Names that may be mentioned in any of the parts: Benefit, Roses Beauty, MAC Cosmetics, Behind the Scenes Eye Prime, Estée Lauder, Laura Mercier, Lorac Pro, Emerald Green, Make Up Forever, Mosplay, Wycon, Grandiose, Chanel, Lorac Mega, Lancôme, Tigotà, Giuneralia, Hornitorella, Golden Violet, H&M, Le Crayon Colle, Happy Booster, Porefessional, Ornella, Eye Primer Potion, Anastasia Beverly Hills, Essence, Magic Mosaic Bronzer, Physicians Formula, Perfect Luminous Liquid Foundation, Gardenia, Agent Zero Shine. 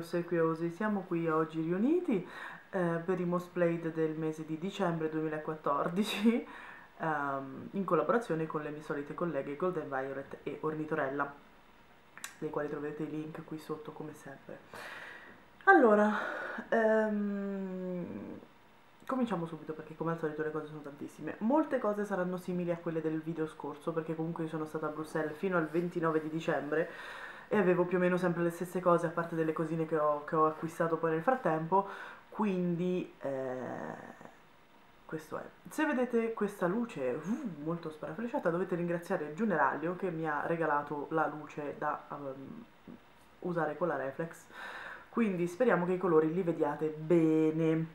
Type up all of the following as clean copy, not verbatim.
ossequiosi, siamo qui oggi riuniti per i Mosplay del mese di dicembre 2014 in collaborazione con le mie solite colleghe Golden Violet e Hornitorella, dei quali troverete i link qui sotto come sempre. Allora, cominciamo subito perché come al solito le cose sono tantissime. Molte cose saranno simili a quelle del video scorso perché comunque io sono stata a Bruxelles fino al 29 di dicembre e avevo più o meno sempre le stesse cose, a parte delle cosine che ho acquistato poi nel frattempo, quindi questo è. Se vedete questa luce molto sparaflesciata dovete ringraziare Giuneralia che mi ha regalato la luce da usare con la reflex, quindi speriamo che i colori li vediate bene.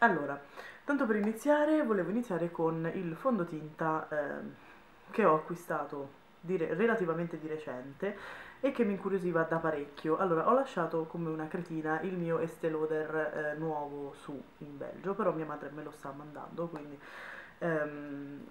Allora, tanto per iniziare volevo iniziare con il fondotinta che ho acquistato relativamente di recente e che mi incuriosiva da parecchio. Allora, ho lasciato come una cretina il mio Estée Lauder nuovo in Belgio, però mia madre me lo sta mandando, quindi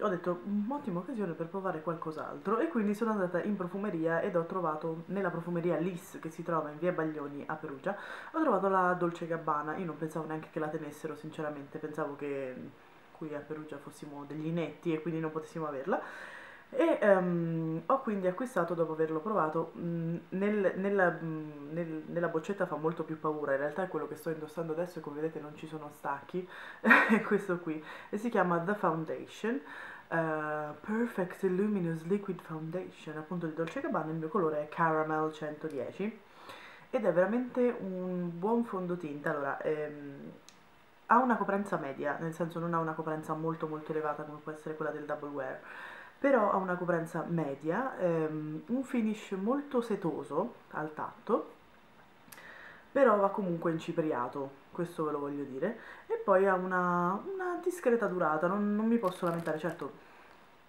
ho detto un'ottima occasione per provare qualcos'altro, e quindi sono andata in profumeria ed ho trovato nella profumeria Liss, che si trova in via Baglioni a Perugia, ho trovato la Dolce Gabbana. Io non pensavo neanche che la tenessero, sinceramente pensavo che qui a Perugia fossimo degli inetti e quindi non potessimo averla, e ho quindi acquistato dopo averlo provato. Nella boccetta fa molto più paura, in realtà è quello che sto indossando adesso e come vedete non ci sono stacchi, è questo qui, e si chiama The Foundation Perfect Luminous Liquid Foundation, appunto di Dolce & Gabbana. Il mio colore è Caramel 110 ed è veramente un buon fondotinta. Allora, ha una coprenza media, nel senso non ha una coprenza molto molto elevata come può essere quella del Double Wear, però ha una coprenza media, un finish molto setoso al tatto, però va comunque incipriato, questo ve lo voglio dire, e poi ha una discreta durata, non mi posso lamentare, certo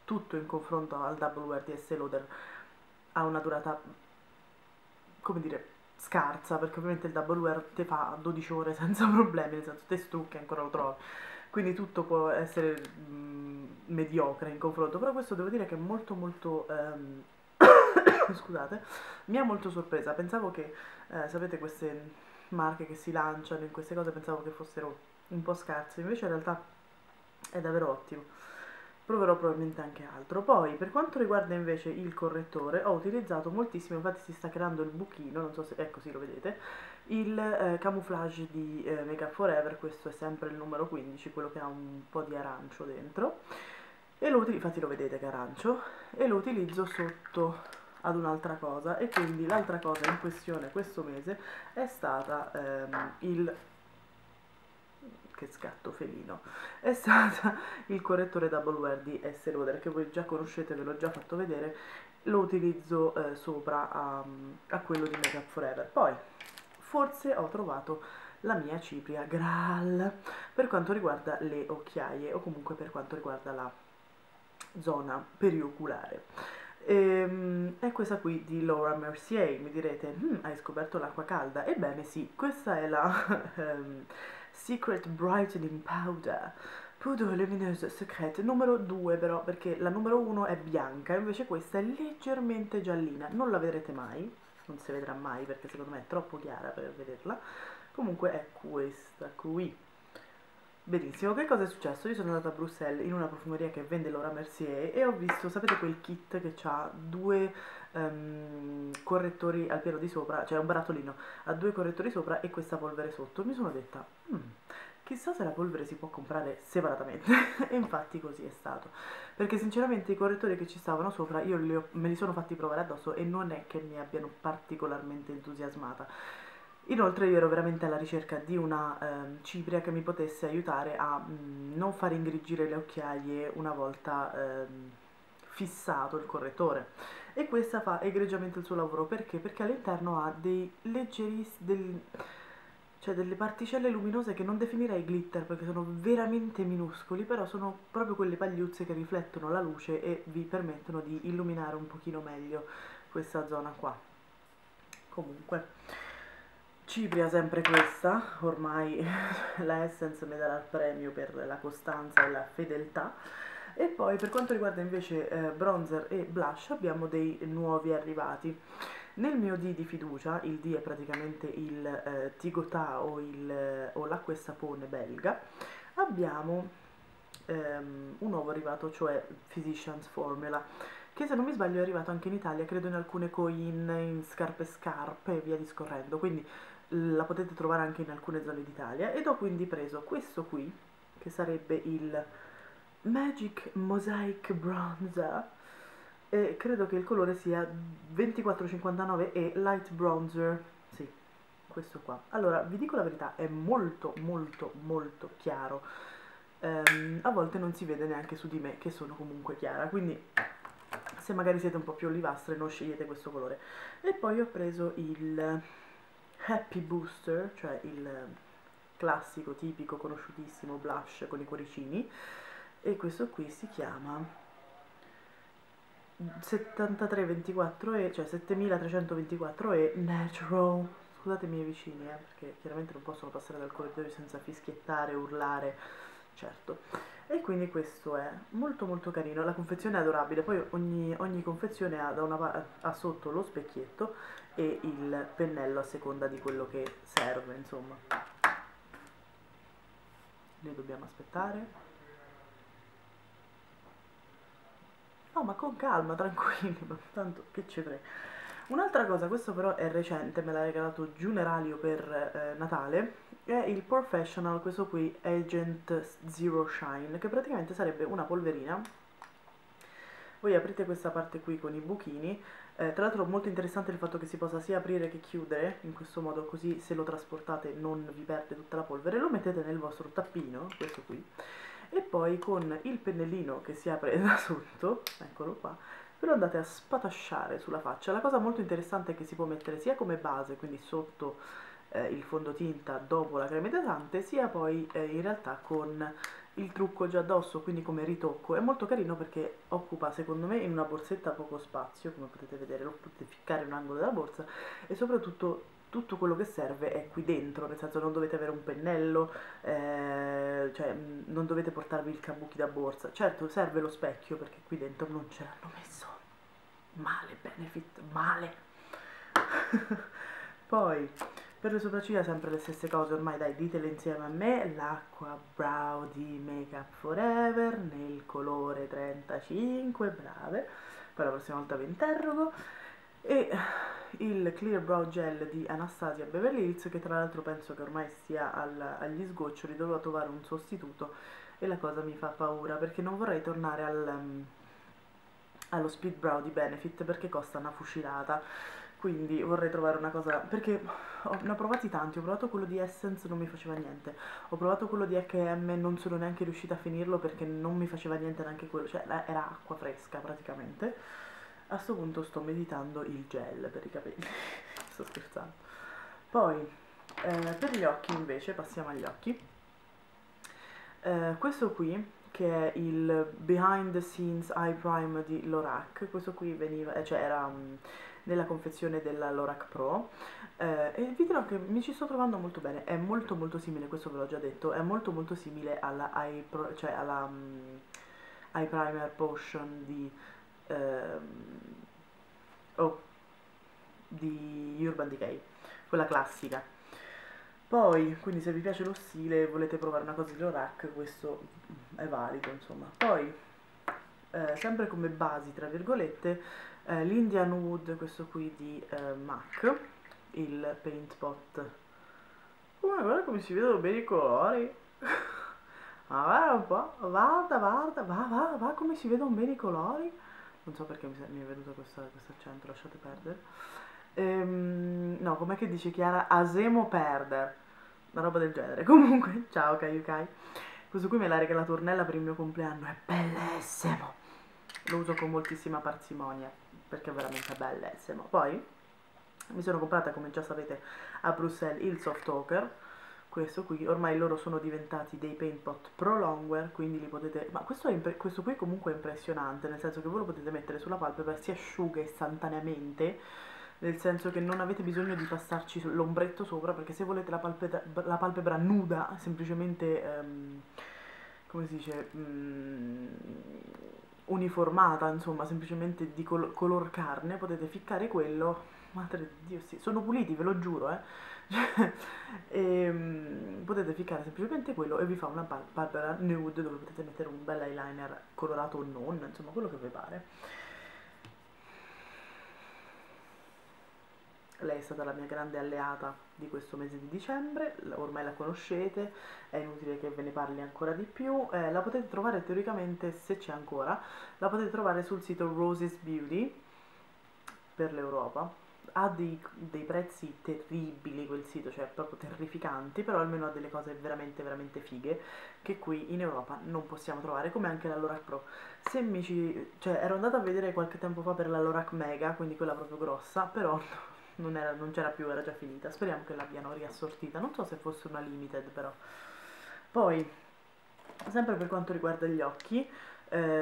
tutto in confronto al Double Wear di Estée Lauder ha una durata, come dire, scarsa, perché ovviamente il Double Wear te fa 12 ore senza problemi, nel senso te strucchi ancora lo trovi, quindi tutto può essere mediocre in confronto, però questo devo dire che è molto molto scusate, mi ha molto sorpresa. Pensavo che sapete, queste marche che si lanciano in queste cose, pensavo che fossero un po' scarse, invece in realtà è davvero ottimo. Proverò probabilmente anche altro. Poi per quanto riguarda invece il correttore, ho utilizzato moltissimo, infatti si sta creando il buchino, non so se, ecco sì, lo vedete, il camouflage di Make Up Forever, questo è sempre il numero 15, quello che ha un po' di arancio dentro, e infatti lo vedete che arancio, e lo utilizzo sotto ad un'altra cosa, e quindi l'altra cosa in questione questo mese è stata che scatto felino, è stata il correttore Double Wear di Estée Lauder, che voi già conoscete, ve l'ho già fatto vedere, lo utilizzo sopra a quello di Make Up Forever. Poi forse ho trovato la mia cipria Graal per quanto riguarda le occhiaie, o comunque per quanto riguarda la zona perioculare, è questa qui di Laura Mercier. Mi direte, hai scoperto l'acqua calda? Ebbene sì, questa è la Secret Brightening Powder, Poudre Lumineuse Secret numero 2, però, perché la numero 1 è bianca, invece questa è leggermente giallina, non la vedrete mai, non si vedrà mai perché secondo me è troppo chiara per vederla, comunque è questa qui. Benissimo, che cosa è successo? Io sono andata a Bruxelles in una profumeria che vende Laura Mercier e ho visto, sapete quel kit che ha due correttori al piano di sopra, cioè un barattolino, ha due correttori sopra e questa polvere sotto. Mi sono detta, chissà se la polvere si può comprare separatamente, e infatti così è stato, perché sinceramente i correttori che ci stavano sopra io me li sono fatti provare addosso e non è che mi abbiano particolarmente entusiasmata. Inoltre io ero veramente alla ricerca di una cipria che mi potesse aiutare a non far ingrigire le occhiaie una volta fissato il correttore, e questa fa egregiamente il suo lavoro. Perché? Perché all'interno ha dei cioè delle particelle luminose che non definirei glitter perché sono veramente minuscoli, però sono proprio quelle pagliuzze che riflettono la luce e vi permettono di illuminare un pochino meglio questa zona qua. Comunque, cipria sempre questa, ormai la Essence mi darà il premio per la costanza e la fedeltà. E poi per quanto riguarda invece bronzer e blush abbiamo dei nuovi arrivati. Nel mio D di fiducia, il D è praticamente il Tigotà o l'acqua e sapone belga, abbiamo un nuovo arrivato, cioè Physicians Formula, che se non mi sbaglio è arrivato anche in Italia, credo in alcune coin, in scarpe e via discorrendo, quindi la potete trovare anche in alcune zone d'Italia. Ed ho quindi preso questo qui, che sarebbe il Magic Mosaic Bronzer, e credo che il colore sia 24,59 e Light Bronzer, sì, questo qua. Allora, vi dico la verità, è molto molto molto chiaro, a volte non si vede neanche su di me che sono comunque chiara, quindi se magari siete un po' più olivastre non scegliete questo colore. E poi ho preso il Happy Booster, cioè il classico, tipico, conosciutissimo blush con i cuoricini, e questo qui si chiama 7324E, cioè 7324E Natural. Scusate i miei vicini, perché chiaramente non possono passare dal corridoio senza fischiettare, urlare, certo. E quindi questo è molto molto carino, la confezione è adorabile, poi ogni confezione ha, ha sotto lo specchietto e il pennello a seconda di quello che serve, insomma. Ne dobbiamo aspettare. No, ma con calma, tranquilli, ma tanto che ci frega. Un'altra cosa, questo però è recente, me l'ha regalato Giuneralia per Natale, è il Porefessional, questo qui, Agent Zero Shine, che praticamente sarebbe una polverina. Voi aprite questa parte qui con i buchini, tra l'altro molto interessante il fatto che si possa sia aprire che chiudere, in questo modo così se lo trasportate non vi perde tutta la polvere, lo mettete nel vostro tappino, questo qui, e poi con il pennellino che si apre da sotto, eccolo qua, ve lo andate a spatasciare sulla faccia. La cosa molto interessante è che si può mettere sia come base, quindi sotto il fondotinta dopo la crema idratante, sia poi in realtà con il trucco già addosso, quindi come ritocco. È molto carino perché occupa, secondo me, in una borsetta poco spazio, come potete vedere, lo potete ficcare in un angolo della borsa, e soprattutto tutto quello che serve è qui dentro, nel senso non dovete avere un pennello, cioè non dovete portarvi il cabuchi da borsa. Certo, serve lo specchio perché qui dentro non ce l'hanno messo. Male, Benefit, male. Poi, per le sopracciglia sempre le stesse cose, ormai dai, ditele insieme a me, l'acqua brow di Make Up Forever nel colore 35, brave, poi la prossima volta vi interrogo. E il Clear Brow Gel di Anastasia Beverly Hills, che tra l'altro penso che ormai sia agli sgoccioli, dovrò trovare un sostituto e la cosa mi fa paura perché non vorrei tornare allo Speed Brow di Benefit perché costa una fucilata, quindi vorrei trovare una cosa, perché ne ho provati tanti, ho provato quello di Essence, non mi faceva niente, ho provato quello di H&M, non sono neanche riuscita a finirlo perché non mi faceva niente neanche quello, cioè era acqua fresca praticamente. A sto punto sto meditando il gel per i capelli, sto scherzando. Poi, per gli occhi invece, passiamo agli occhi. Questo qui, che è il Behind the Scenes Eye Prime di Lorac, questo qui veniva, cioè era nella confezione della Lorac Pro, e vi dirò che mi ci sto trovando molto bene, è molto molto simile, questo ve l'ho già detto, è molto molto simile alla Eye, cioè alla, Eye Primer Potion di Urban Decay, quella classica. Poi, quindi se vi piace lo stile e volete provare una cosa di Lorac, questo è valido, insomma. Poi, sempre come basi, tra virgolette, l'Indian Wood, questo qui di MAC, il Paint Pot. Guarda come si vedono bene i colori! Ma guarda un po', guarda come si vedono bene i colori! Non so perché mi è venuto questo accento, lasciate perdere. No, com'è che dice Chiara? Asemo perder. Una roba del genere. Comunque, ciao Kaiukai. Questo qui me l'ha regalato Ornella per il mio compleanno. È bellissimo. Lo uso con moltissima parsimonia, perché è veramente bellissimo. Poi, mi sono comprata, come già sapete, a Bruxelles il Soft Ochre. Questo qui, ormai loro sono diventati dei Paint Pot Pro Longwear, quindi li potete... Ma questo qui comunque è impressionante, nel senso che voi lo potete mettere sulla palpebra, si asciuga istantaneamente, nel senso che non avete bisogno di passarci l'ombretto sopra, perché se volete la palpebra nuda, semplicemente, come si dice, uniformata, insomma, semplicemente di color carne, potete ficcare quello, madre di Dio, sì, sono puliti, ve lo giuro, potete ficcare semplicemente quello e vi fa una palpebra nude dove potete mettere un bel eyeliner colorato o non, insomma, quello che vi pare. Lei è stata la mia grande alleata di questo mese di dicembre, ormai la conoscete, è inutile che ve ne parli ancora di più. La potete trovare teoricamente, se c'è ancora, la potete trovare sul sito Roses Beauty per l'Europa. Ha dei prezzi terribili quel sito, cioè proprio terrificanti, però almeno ha delle cose veramente veramente fighe che qui in Europa non possiamo trovare, come anche la Lorac Pro. Se mi ci... cioè ero andata a vedere qualche tempo fa per la Lorac Mega, quindi quella proprio grossa, però non c'era più, era già finita. Speriamo che l'abbiano riassortita, non so se fosse una limited però. Poi, sempre per quanto riguarda gli occhi,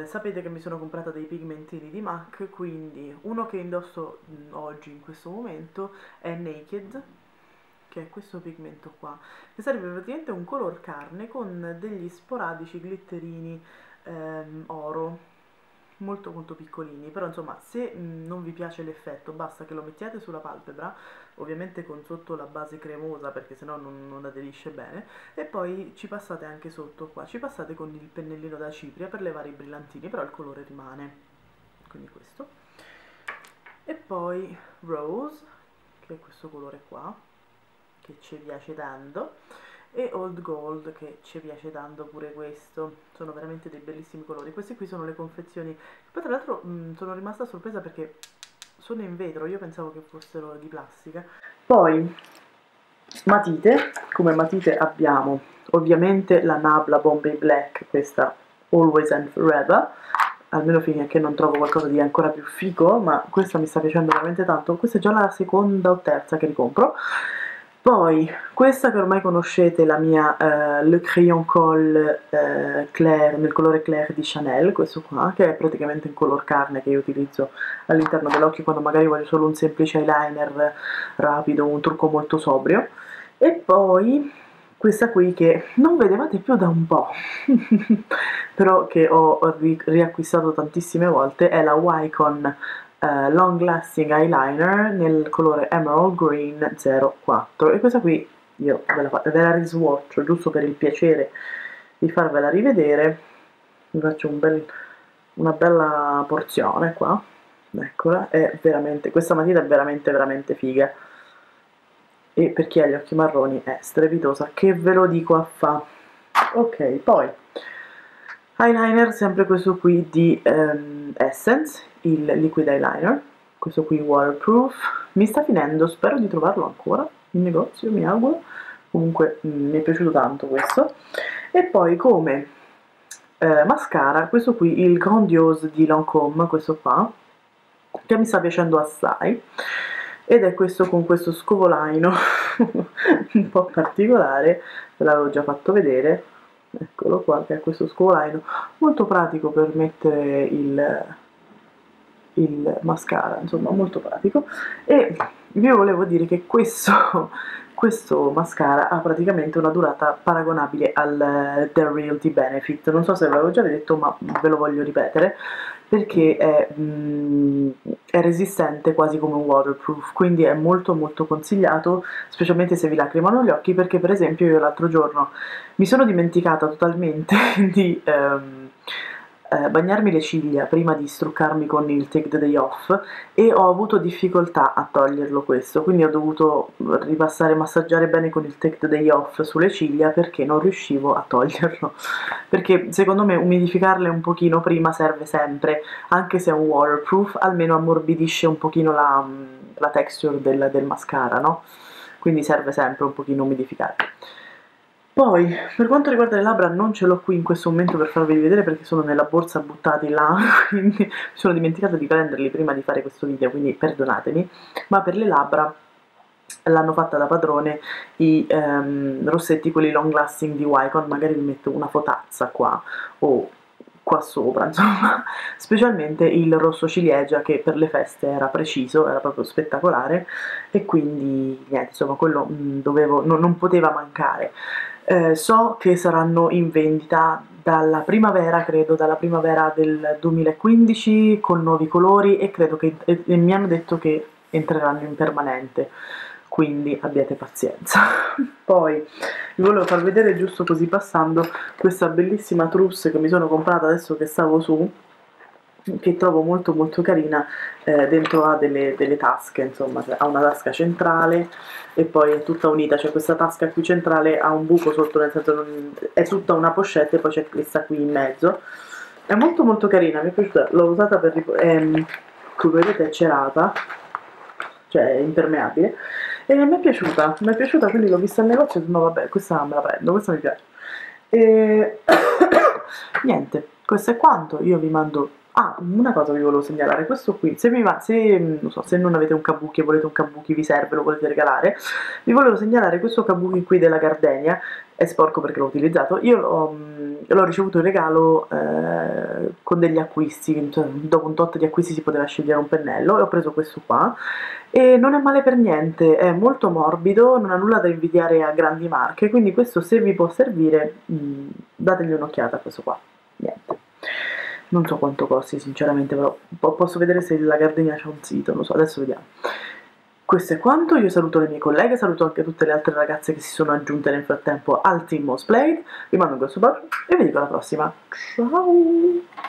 sapete che mi sono comprata dei pigmentini di MAC, quindi uno che indosso oggi in questo momento è Naked, che è questo pigmento qua, che sarebbe praticamente un color carne con degli sporadici glitterini oro, molto molto piccolini, però insomma se non vi piace l'effetto basta che lo mettiate sulla palpebra, ovviamente con sotto la base cremosa perché sennò non aderisce bene, e poi ci passate anche sotto qua, ci passate con il pennellino da cipria per levare i brillantini, però il colore rimane, quindi questo. E poi Rose, che è questo colore qua che ci piace tanto, e Old Gold, che ci piace tanto pure questo, sono veramente dei bellissimi colori. Queste qui sono le confezioni, poi tra l'altro sono rimasta sorpresa perché sono in vetro, io pensavo che fossero di plastica. Poi matite, come matite abbiamo ovviamente la Nabla Bombay Black, questa Always and Forever, almeno finché non trovo qualcosa di ancora più figo, ma questa mi sta piacendo veramente tanto, questa è già la seconda o terza che ricompro. Poi questa che ormai conoscete, la mia Le Crayon Colle Claire, nel colore Claire di Chanel, questo qua, che è praticamente un color carne che io utilizzo all'interno dell'occhio quando magari voglio solo un semplice eyeliner rapido, un trucco molto sobrio. E poi questa qui che non vedevate più da un po', però che ho riacquistato tantissime volte, è la Wycon Long Lasting Eyeliner nel colore Emerald Green 04, e questa qui io ve la riswatcho giusto per il piacere di farvela rivedere, vi faccio una bella porzione qua, eccola, è veramente, questa matita è veramente veramente figa, e per chi ha gli occhi marroni è strepitosa, che ve lo dico a fa. Ok, poi eyeliner, sempre questo qui di Essence, il liquid eyeliner, questo qui waterproof, mi sta finendo, spero di trovarlo ancora in negozio, mi auguro, comunque mi è piaciuto tanto questo. E poi come mascara, questo qui, il Grandiose di Lancôme, questo qua, che mi sta piacendo assai, ed è questo con questo scovolaino un po' particolare, ve l'avevo già fatto vedere, eccolo qua, che è questo scovolaino molto pratico per mettere il mascara, insomma molto pratico. E vi volevo dire che questo mascara ha praticamente una durata paragonabile al The Real di Benefit, non so se ve l'avevo già detto ma ve lo voglio ripetere, perché è resistente quasi come un waterproof, quindi è molto molto consigliato, specialmente se vi lacrimano gli occhi, perché per esempio io l'altro giorno mi sono dimenticata totalmente di bagnarmi le ciglia prima di struccarmi con il Take the Day Off, e ho avuto difficoltà a toglierlo questo, quindi ho dovuto ripassare a massaggiare bene con il Take the Day Off sulle ciglia perché non riuscivo a toglierlo, perché secondo me umidificarle un pochino prima serve sempre, anche se è un waterproof almeno ammorbidisce un pochino la texture del mascara, no? Quindi serve sempre un pochino umidificarle. Poi, per quanto riguarda le labbra, non ce l'ho qui in questo momento per farvi vedere perché sono nella borsa buttati là, quindi mi sono dimenticata di prenderli prima di fare questo video, quindi perdonatemi, ma per le labbra l'hanno fatta da padrone i rossetti, quelli long lasting di Wycon, magari vi metto una fotazza qua o qua sopra, insomma, specialmente il rosso ciliegia che per le feste era preciso, era proprio spettacolare, e quindi niente, insomma quello non poteva mancare. So che saranno in vendita dalla primavera, credo, dalla primavera del 2015, con nuovi colori, e credo che mi hanno detto che entreranno in permanente, quindi abbiate pazienza. Poi vi volevo far vedere, giusto così passando, questa bellissima trousse che mi sono comprata adesso che stavo su, che trovo molto molto carina. Dentro ha delle tasche, insomma, ha una tasca centrale e poi è tutta unita, cioè questa tasca qui centrale ha un buco sotto, nel senso è tutta una pochette, e poi c'è questa qui in mezzo, è molto molto carina, mi è piaciuta, l'ho usata per, come vedete è cerata, cioè impermeabile, e mi è piaciuta, quindi l'ho vista al negozio e ho detto no vabbè, questa me la prendo, questa mi piace, e niente, questo è quanto. Io vi mando, una cosa vi volevo segnalare, questo qui, se non avete un kabuki e volete un kabuki, vi serve, lo volete regalare, vi volevo segnalare questo kabuki qui della Gardenia. È sporco perché l'ho utilizzato, io l'ho ricevuto in regalo con degli acquisti, cioè, dopo un tot di acquisti si poteva scegliere un pennello, e ho preso questo qua, e non è male per niente, è molto morbido, non ha nulla da invidiare a grandi marche, quindi questo, se vi può servire, dategli un'occhiata a questo qua. Niente, non so quanto costi sinceramente, però posso vedere se la Gardenia c'ha un sito, non so, adesso vediamo. Questo è quanto, io saluto le mie colleghe, saluto anche tutte le altre ragazze che si sono aggiunte nel frattempo al team Mosplay. Vi mando un grosso bacio e vi dico alla prossima, ciao!